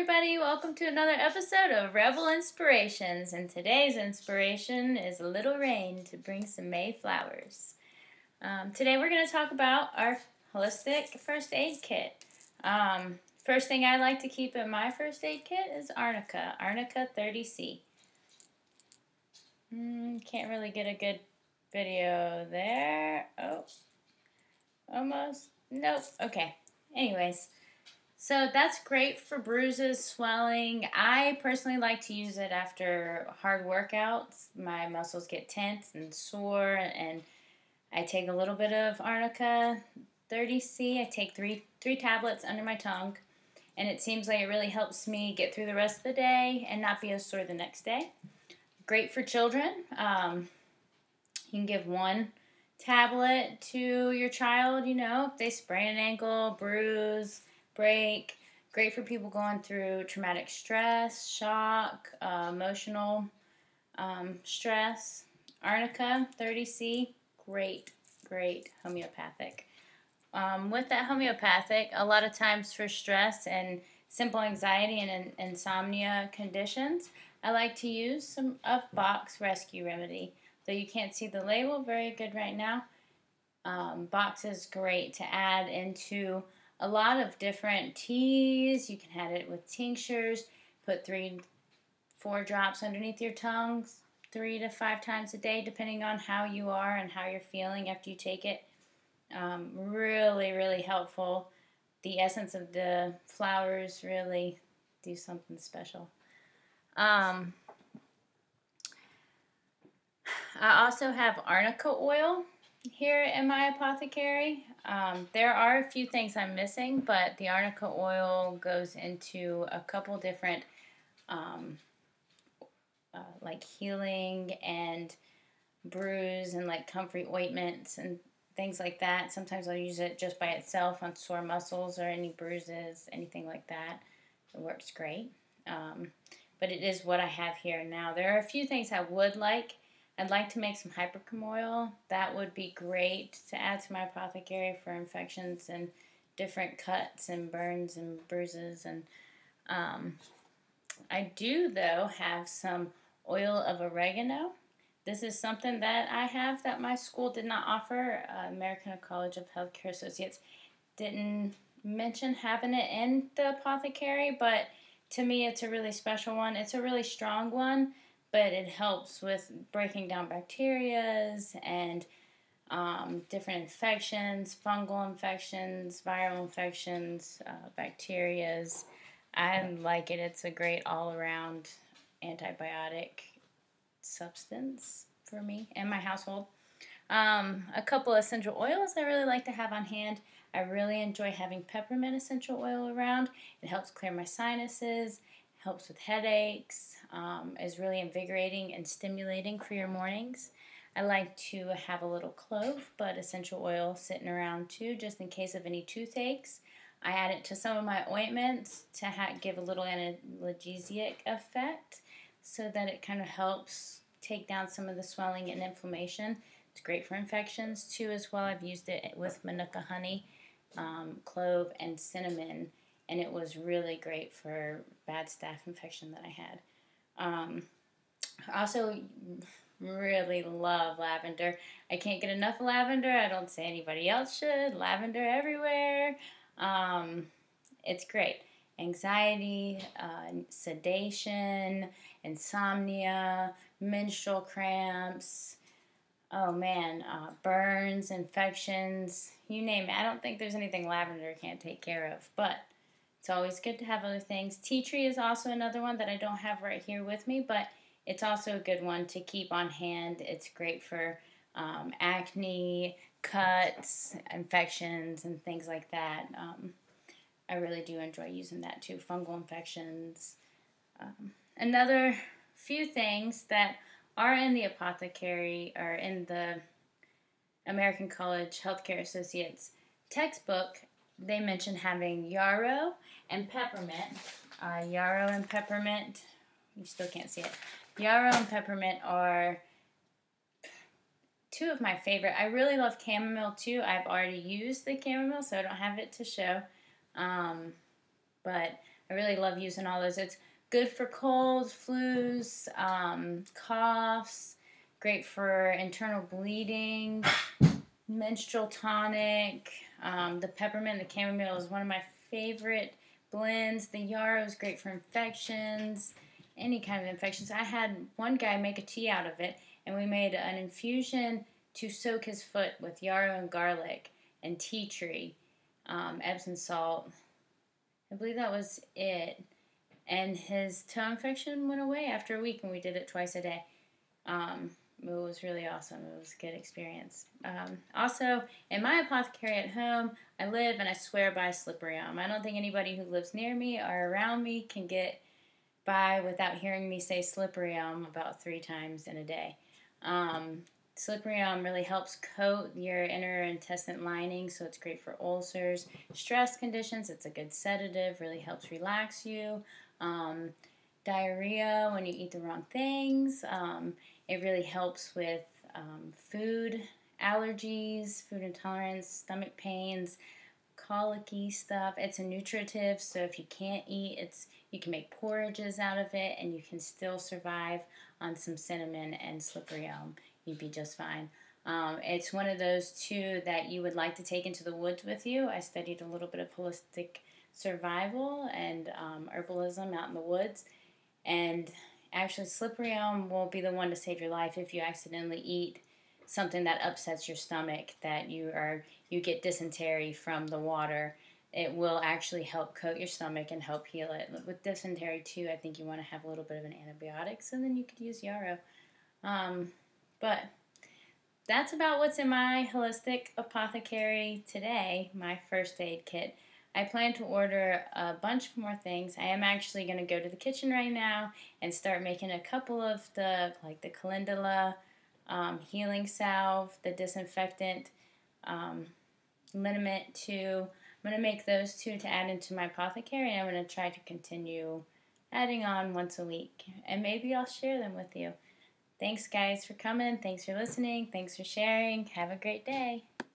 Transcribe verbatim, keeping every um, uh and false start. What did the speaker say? everybody, welcome to another episode of Rebel Inspirations, and today's inspiration is a little rain to bring some May flowers. Um, today we're going to talk about our holistic first aid kit. Um, first thing I like to keep in my first aid kit is Arnica, Arnica thirty C. Mm, can't really get a good video there. Oh, almost. Nope. Okay. Anyways. So that's great for bruises, swelling. I personally like to use it after hard workouts. My muscles get tense and sore, and I take a little bit of Arnica thirty C. I take three three tablets under my tongue, and it seems like it really helps me get through the rest of the day and not be as sore the next day. Great for children. Um, you can give one tablet to your child, you know, if they sprain an ankle, bruise, break. Great for people going through traumatic stress, shock, uh, emotional um, stress. Arnica thirty C, great, great homeopathic. Um, with that homeopathic, a lot of times for stress and simple anxiety and in insomnia conditions, I like to use some of Box Rescue Remedy. Though you can't see the label very good right now, um, Box is great to add into a lot of different teas. You can add it with tinctures. Put three, four drops underneath your tongue, three to five times a day, depending on how you are and how you're feeling after you take it. Um, really, really helpful. The essence of the flowers really do something special. Um, I also have Arnica oil here in my apothecary. Um, there are a few things I'm missing, but the Arnica oil goes into a couple different um, uh, like healing and bruise and like comfrey ointments and things like that. Sometimes I'll use it just by itself on sore muscles or any bruises, anything like that. It works great. Um, but it is what I have here now. There are a few things I would like. I'd like to make some hypericum oil. That would be great to add to my apothecary for infections and different cuts and burns and bruises. And um, I do, though, have some oil of oregano. This is something that I have that my school did not offer. Uh, American College of Healthcare Associates didn't mention having it in the apothecary, but to me it's a really special one. It's a really strong one, but it helps with breaking down bacterias and um, different infections, fungal infections, viral infections, uh, bacterias. I like it. It's a great all-around antibiotic substance for me and my household. Um, a couple essential oils I really like to have on hand. I really enjoy having peppermint essential oil around. It helps clear my sinuses, helps with headaches, um, is really invigorating and stimulating for your mornings. I like to have a little clove, but essential oil sitting around too, just in case of any toothaches. I add it to some of my ointments to ha give a little analgesic effect so that it kind of helps take down some of the swelling and inflammation. It's great for infections too as well. I've used it with manuka honey, um, clove, and cinnamon, and it was really great for bad staph infection that I had. Um, I also really love lavender. I can't get enough lavender. I don't say anybody else should. Lavender everywhere. Um, it's great. Anxiety, uh, sedation, insomnia, menstrual cramps. Oh man, uh, burns, infections, you name it. I don't think there's anything lavender can't take care of, but it's always good to have other things. Tea tree is also another one that I don't have right here with me, but it's also a good one to keep on hand. It's great for um, acne, cuts, infections, and things like that. Um, I really do enjoy using that too, fungal infections. Um, another few things that are in the apothecary or in the American College Healthcare Associates textbook, they mention having yarrow and peppermint. Uh, yarrow and peppermint, you still can't see it. Yarrow and peppermint are two of my favorite. I really love chamomile too. I've already used the chamomile, so I don't have it to show. Um, but I really love using all those. It's good for colds, flus, um, coughs, great for internal bleeding, menstrual tonic. Um, the peppermint, the chamomile is one of my favorite blends. The yarrow is great for infections, any kind of infections. I had one guy make a tea out of it, and we made an infusion to soak his foot with yarrow and garlic and tea tree, um, Epsom salt. I believe that was it. And his toe infection went away after a week, and we did it twice a day. Um, it was really awesome. It was a good experience. Um, also, in my apothecary at home, I live and I swear by slippery elm. I don't think anybody who lives near me or around me can get by without hearing me say slippery elm about three times in a day. Um, slippery elm really helps coat your inner intestine lining, so it's great for ulcers, stress conditions. It's a good sedative, really helps relax you. Um, diarrhea when you eat the wrong things. Um, it really helps with um, food allergies, food intolerance, stomach pains, colicky stuff. It's a nutritive, so if you can't eat, it's you can make porridges out of it, and you can still survive on some cinnamon and slippery elm. You'd be just fine. Um, it's one of those two that you would like to take into the woods with you. I studied a little bit of holistic survival and um, herbalism out in the woods, and actually slippery elm will be the one to save your life if you accidentally eat something that upsets your stomach, that you are you get dysentery from the water. It will actually help coat your stomach and help heal it. With dysentery too, I think you want to have a little bit of an antibiotic, so then you could use yarrow. Um, but that's about what's in my holistic apothecary today, my first aid kit. I plan to order a bunch more things. I am actually going to go to the kitchen right now and start making a couple of the, like the calendula, um, healing salve, the disinfectant, um, liniment too. I'm going to make those two to add into my apothecary, and I'm going to try to continue adding on once a week, and maybe I'll share them with you. Thanks guys for coming. Thanks for listening. Thanks for sharing. Have a great day.